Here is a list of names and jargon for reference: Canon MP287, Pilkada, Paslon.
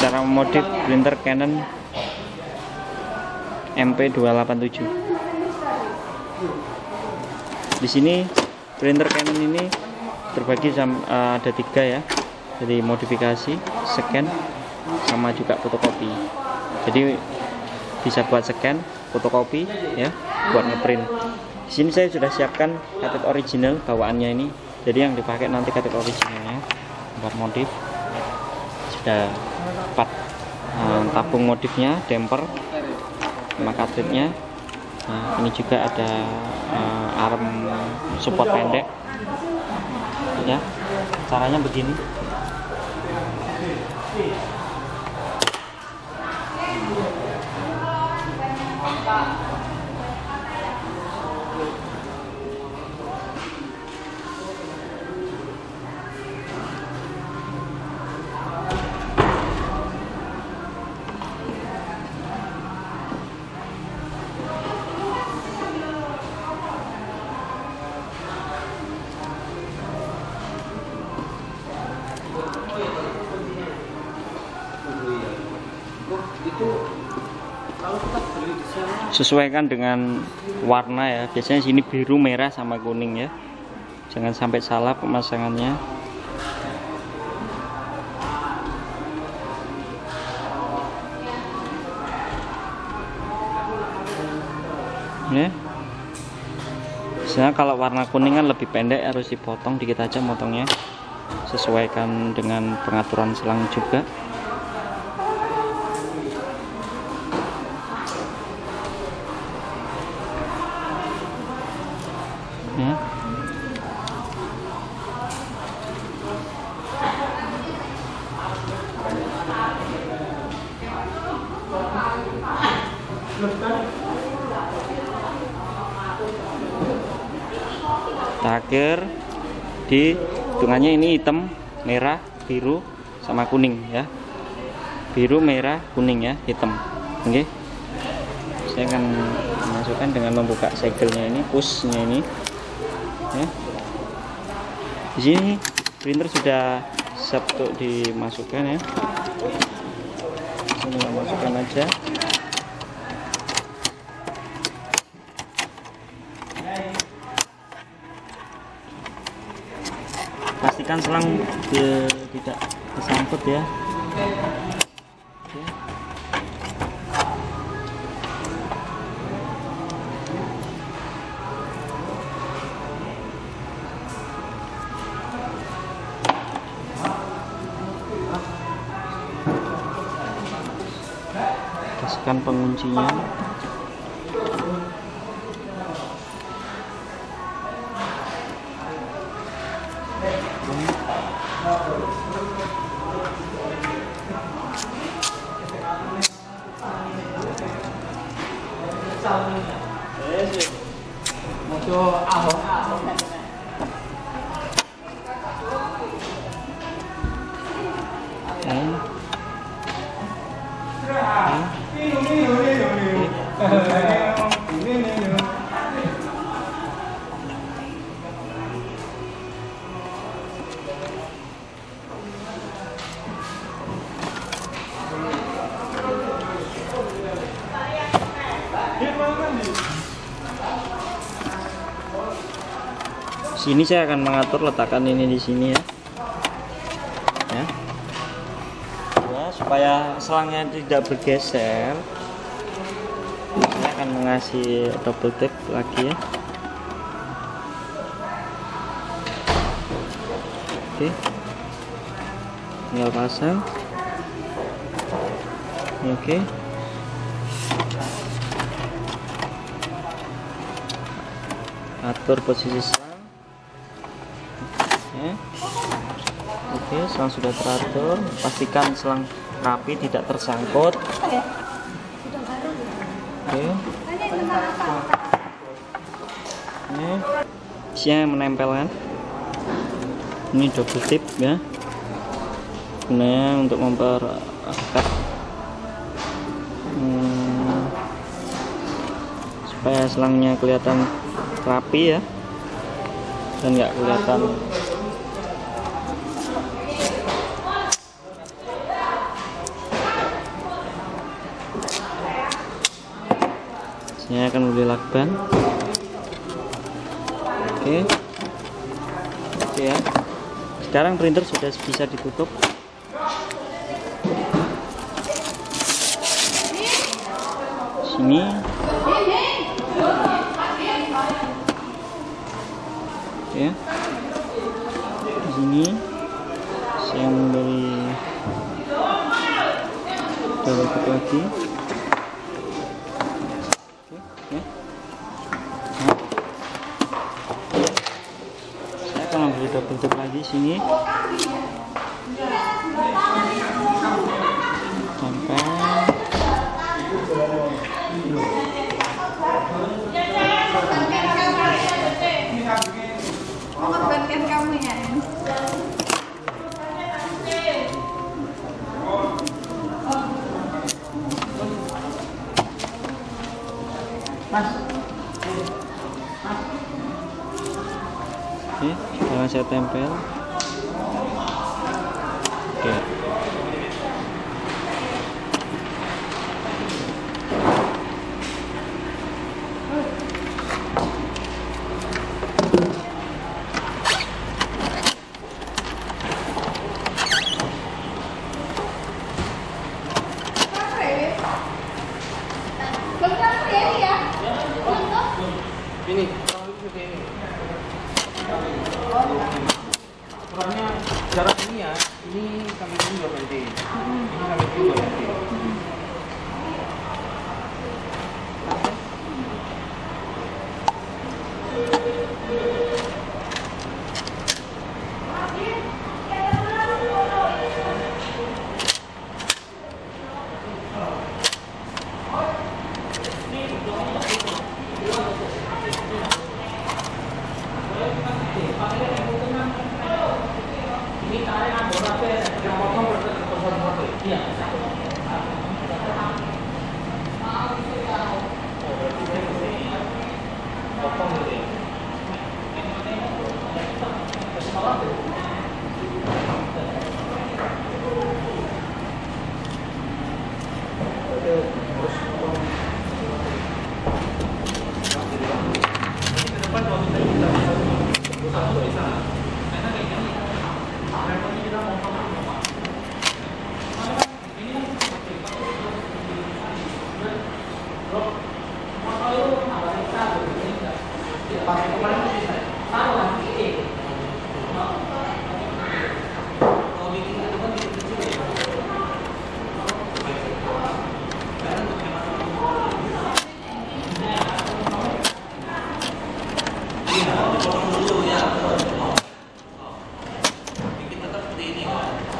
Cara memodif printer Canon MP287. Di sini printer Canon ini terbagi ada 3 ya, jadi modifikasi, scan, sama juga fotokopi. Jadi bisa buat scan, fotokopi ya, buat ngeprint. Di sini saya sudah siapkan katet original bawaannya ini, jadi yang dipakai nanti katet originalnya buat modif. Sudah 4 tabung modifnya, damper sama katritnya. Nah, ini juga ada arm support pendek ya. Caranya begini, sesuaikan dengan warna ya. Biasanya sini biru, merah, sama kuning ya. Jangan sampai salah pemasangannya. Ya. Biasanya kalau warna kuning kan lebih pendek, harus dipotong dikit aja motongnya. Sesuaikan dengan pengaturan selang juga. Ya. Terakhir di hitungannya ini hitam, merah, biru, sama kuning ya. Biru, merah, kuning ya, hitam. Oke. Saya akan masukkan dengan membuka segelnya ini, pushnya ini. Ya. Di sini printer sudah siap untuk dimasukkan ya. Tinggal masukkan aja. Pastikan selang tidak kesangkut ya. Paskan penguncinya. Sini saya akan mengatur letakan ini di sini ya. Supaya selangnya tidak bergeser, saya akan mengasih double tap lagi ya. Oke, tinggal pasang. Oke. Atur posisi selang. Oke, selang sudah teratur. Pastikan selang rapi, tidak tersangkut. Oke. Ini isinya menempelkan. Ini double tip ya. Gunanya untuk memperekat supaya selangnya kelihatan rapi ya, dan nggak kelihatan Ini akan beli lakban. Oke ya. Sekarang printer sudah bisa ditutup. Sini. Ya. Di sini saya memberi double lagi. Oke. Nah. Saya akan memberi double lagi sini. Oke, sekarang saya tempel. Oke. Ukurannya jarak ini ya, ini sampai sini 2 cm, ini sampai sini 2 cm. Bikin tetap seperti ini.